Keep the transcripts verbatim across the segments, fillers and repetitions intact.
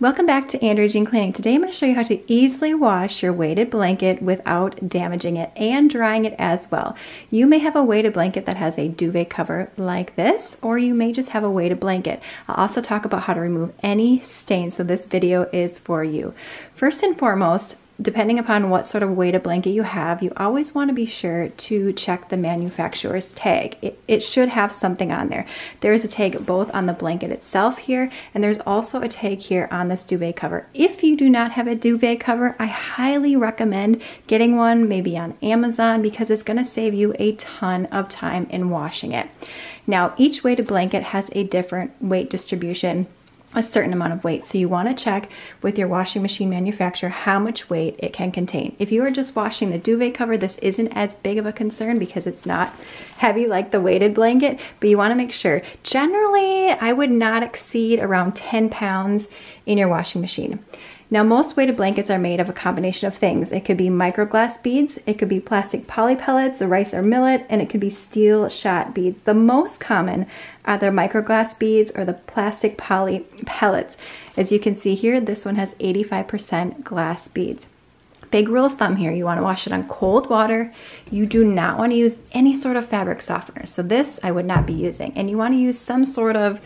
Welcome back to Andrea Jean Cleaning. Today I'm going to show you how to easily wash your weighted blanket without damaging it and drying it as well. You may have a weighted blanket that has a duvet cover like this, or you may just have a weighted blanket. I'll also talk about how to remove any stains, so this video is for you. First and foremost, depending upon what sort of weighted blanket you have, you always want to be sure to check the manufacturer's tag. It, it should have something on there. There is a tag both on the blanket itself here, and there's also a tag here on this duvet cover. If you do not have a duvet cover, I highly recommend getting one, maybe on Amazon, because it's going to save you a ton of time in washing it. Now, each weighted blanket has a different weight distribution, a certain amount of weight. So you want to check with your washing machine manufacturer how much weight it can contain. If you are just washing the duvet cover, this isn't as big of a concern because it's not heavy like the weighted blanket, but you want to make sure. Generally, I would not exceed around ten pounds in your washing machine. Now, most weighted blankets are made of a combination of things. It could be microglass beads, it could be plastic poly pellets, a rice or millet, and it could be steel shot beads. The most common are the microglass beads or the plastic poly pellets. As you can see here, this one has eighty-five percent glass beads. Big rule of thumb here, you want to wash it on cold water. You do not want to use any sort of fabric softener. So this I would not be using. And you want to use some sort of,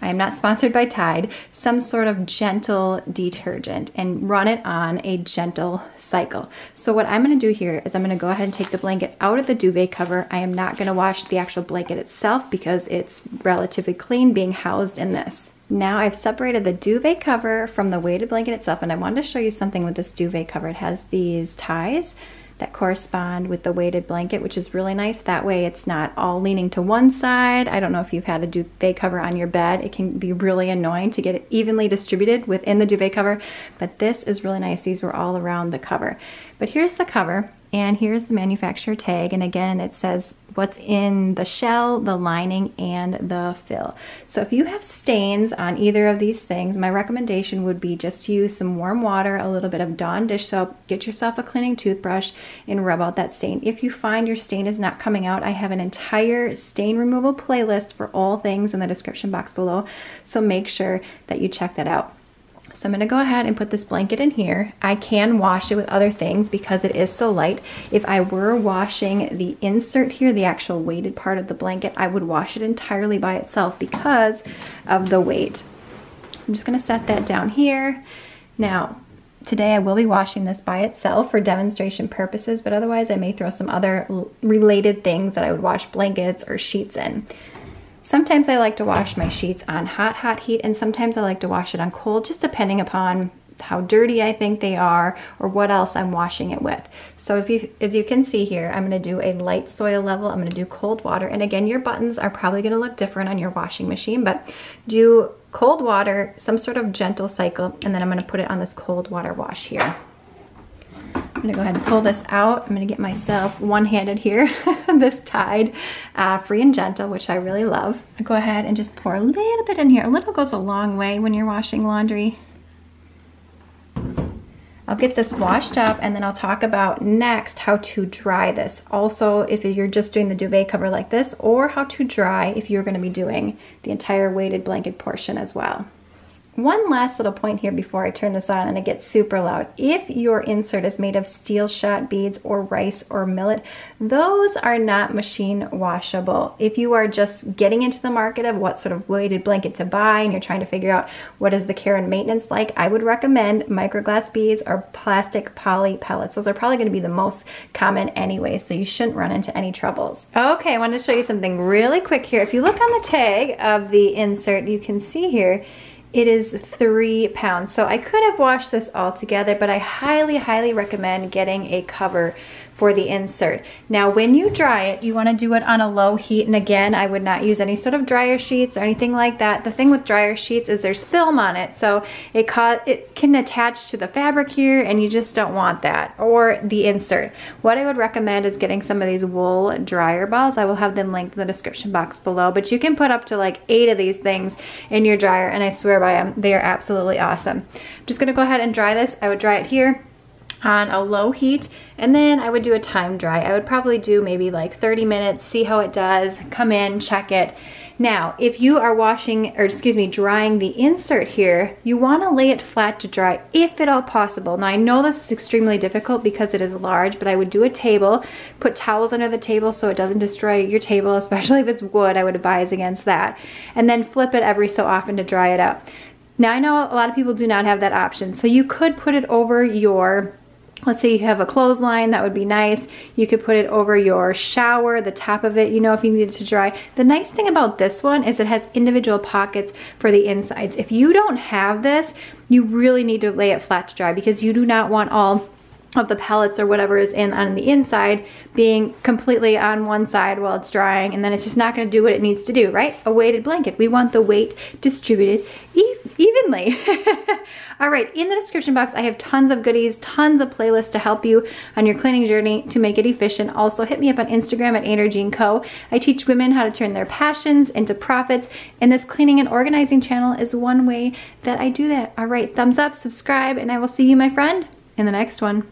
I am not sponsored by Tide, some sort of gentle detergent, and run it on a gentle cycle. So what I'm going to do here is I'm going to go ahead and take the blanket out of the duvet cover. I am not going to wash the actual blanket itself because it's relatively clean being housed in this. Now I've separated the duvet cover from the weighted blanket itself, and I wanted to show you something with this duvet cover. It has these ties that correspond with the weighted blanket, which is really nice. That way it's not all leaning to one side. I don't know if you've had a duvet cover on your bed. It can be really annoying to get it evenly distributed within the duvet cover, but this is really nice. These were all around the cover. But here's the cover, and here's the manufacturer tag, and again, it says what's in the shell, the lining, and the fill. So if you have stains on either of these things, my recommendation would be just to use some warm water, a little bit of Dawn dish soap, get yourself a cleaning toothbrush, and rub out that stain. If you find your stain is not coming out, I have an entire stain removal playlist for all things in the description box below, so make sure that you check that out. So I'm going to go ahead and put this blanket in here. I can wash it with other things because it is so light. If I were washing the insert here, the actual weighted part of the blanket, I would wash it entirely by itself because of the weight. I'm just going to set that down here. Now, today I will be washing this by itself for demonstration purposes, but otherwise I may throw some other related things that I would wash blankets or sheets in. Sometimes I like to wash my sheets on hot, hot heat, and sometimes I like to wash it on cold, just depending upon how dirty I think they are or what else I'm washing it with. So if you, as you can see here, I'm going to do a light soil level. I'm going to do cold water. And again, your buttons are probably going to look different on your washing machine, but do cold water, some sort of gentle cycle, and then I'm going to put it on this cold water wash here. I'm gonna go ahead and pull this out. I'm gonna get myself one-handed here, this Tide uh, Free and Gentle, which I really love. I'll go ahead and just pour a little bit in here. A little goes a long way when you're washing laundry. I'll get this washed up, and then I'll talk about next how to dry this. Also, if you're just doing the duvet cover like this, or how to dry if you're gonna be doing the entire weighted blanket portion as well. One last little point here before I turn this on and it gets super loud. If your insert is made of steel shot beads or rice or millet, those are not machine washable. If you are just getting into the market of what sort of weighted blanket to buy and you're trying to figure out what is the care and maintenance like, I would recommend microglass beads or plastic poly pellets. Those are probably going to be the most common anyway, so you shouldn't run into any troubles. Okay, I wanted to show you something really quick here. If you look on the tag of the insert, you can see here, it is three pounds. So I could have washed this all together, but I highly, highly recommend getting a cover for the insert. Now, when you dry it, you want to do it on a low heat. And again, I would not use any sort of dryer sheets or anything like that. The thing with dryer sheets is there's film on it. So it, ca it can attach to the fabric here, and you just don't want that, or the insert. What I would recommend is getting some of these wool dryer balls. I will have them linked in the description box below, but you can put up to like eight of these things in your dryer, and I swear by them, they are absolutely awesome. I'm just going to go ahead and dry this. I would dry it here on a low heat, and then I would do a time dry. I would probably do maybe like thirty minutes, see how it does, come in, check it, Now, if you are washing, or excuse me, drying the insert here, you wanna lay it flat to dry if at all possible. Now I know this is extremely difficult because it is large, but I would do a table, put towels under the table so it doesn't destroy your table, especially if it's wood, I would advise against that. And then flip it every so often to dry it out. Now I know a lot of people do not have that option, so you could put it over your, let's say you have a clothesline, that would be nice. You could put it over your shower, the top of it, you know, if you needed to dry. The nice thing about this one is it has individual pockets for the insides. If you don't have this, you really need to lay it flat to dry because you do not want all of the pellets or whatever is in on the inside being completely on one side while it's drying, and then it's just not gonna do what it needs to do, right? A weighted blanket. We want the weight distributed evenly. All right, in the description box, I have tons of goodies, tons of playlists to help you on your cleaning journey to make it efficient. Also, hit me up on Instagram at Andrea Jean Co. I teach women how to turn their passions into profits, and this cleaning and organizing channel is one way that I do that. All right, thumbs up, subscribe, and I will see you, my friend, in the next one.